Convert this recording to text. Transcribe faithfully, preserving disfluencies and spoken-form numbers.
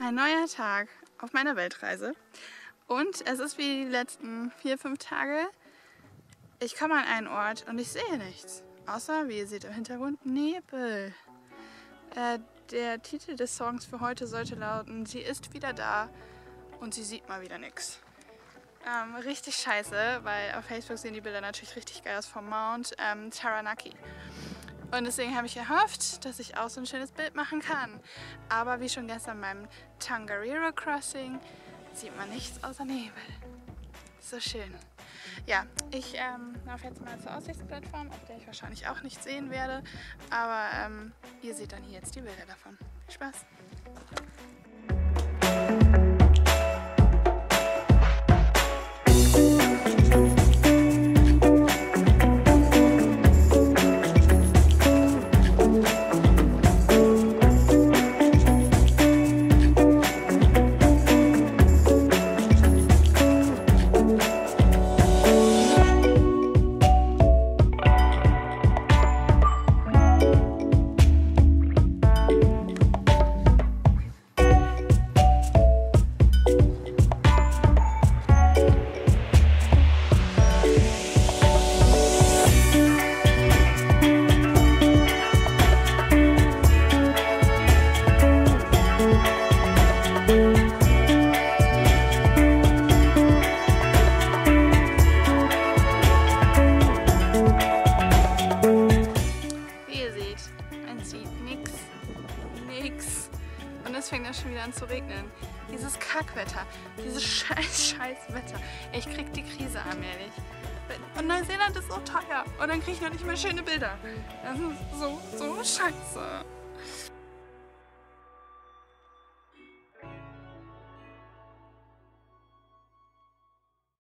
Ein neuer Tag auf meiner Weltreise und es ist wie die letzten vier, fünf Tage. Ich komme an einen Ort und ich sehe nichts, außer, wie ihr seht im Hintergrund, Nebel. Äh, der Titel des Songs für heute sollte lauten, sie ist wieder da und sie sieht mal wieder nichts. Ähm, richtig scheiße, weil auf Facebook sehen die Bilder natürlich richtig geil aus vom Mount ähm, Taranaki. Und deswegen habe ich erhofft, dass ich auch so ein schönes Bild machen kann. Aber wie schon gestern beim Tangariro Crossing sieht man nichts außer Nebel. So schön. Ja, ich ähm, laufe jetzt mal zur Aussichtsplattform, auf der ich wahrscheinlich auch nichts sehen werde. Aber ähm, ihr seht dann hier jetzt die Bilder davon. Viel Spaß! Zu regnen. Dieses Kackwetter, dieses scheiß, scheiß Wetter. Ich krieg die Krise allmählich. Und Neuseeland ist so teuer und dann krieg ich noch nicht mehr schöne Bilder. Das ist so, so scheiße.